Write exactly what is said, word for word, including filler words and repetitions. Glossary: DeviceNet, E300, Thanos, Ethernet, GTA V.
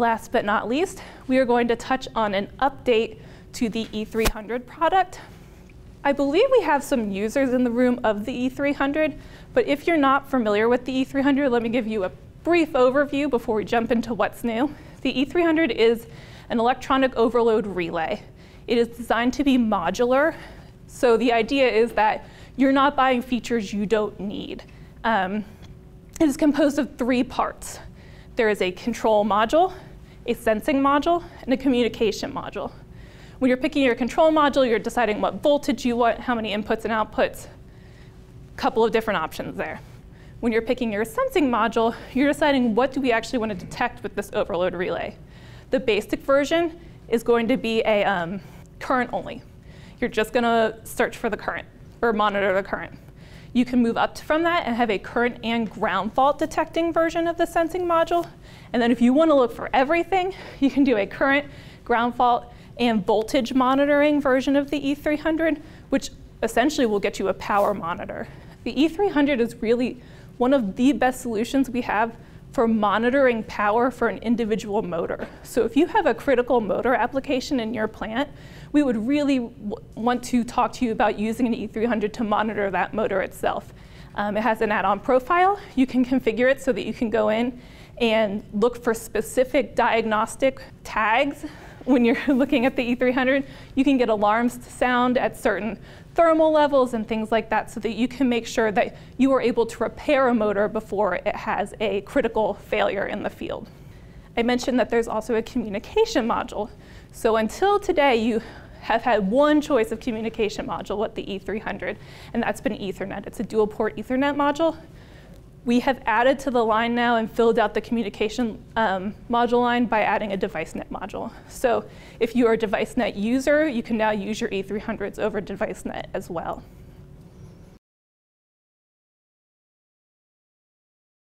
Last but not least, we are going to touch on an update to the E three hundred product. I believe we have some users in the room of the E three hundred, but if you're not familiar with the E three hundred, let me give you a brief overview before we jump into what's new. The E three hundred is an electronic overload relay. It is designed to be modular, so the idea is that you're not buying features you don't need. Um, it is composed of three parts. There is a control module, a sensing module, and a communication module. When you're picking your control module, you're deciding what voltage you want, how many inputs and outputs, a couple of different options there. When you're picking your sensing module, you're deciding what do we actually want to detect with this overload relay. The basic version is going to be a um, current only. You're just going to search for the current or monitor the current. You can move up from that and have a current and ground fault detecting version of the sensing module. And then if you want to look for everything, you can do a current, ground fault, and voltage monitoring version of the E three hundred, which essentially will get you a power monitor. The E three hundred is really one of the best solutions we have for monitoring power for an individual motor. So if you have a critical motor application in your plant, we would really w want to talk to you about using an E three hundred to monitor that motor itself. Um, it has an add-on profile. You can configure it so that you can go in and look for specific diagnostic tags. When you're looking at the E three hundred, you can get alarms to sound at certain thermal levels and things like that so that you can make sure that you are able to repair a motor before it has a critical failure in the field. I mentioned that there's also a communication module. So until today, you have had one choice of communication module with the E three hundred, and that's been Ethernet. It's a dual port Ethernet module. We have added to the line now and filled out the communication um, module line by adding a DeviceNet module. So if you are a DeviceNet user, you can now use your E three hundreds over DeviceNet as well.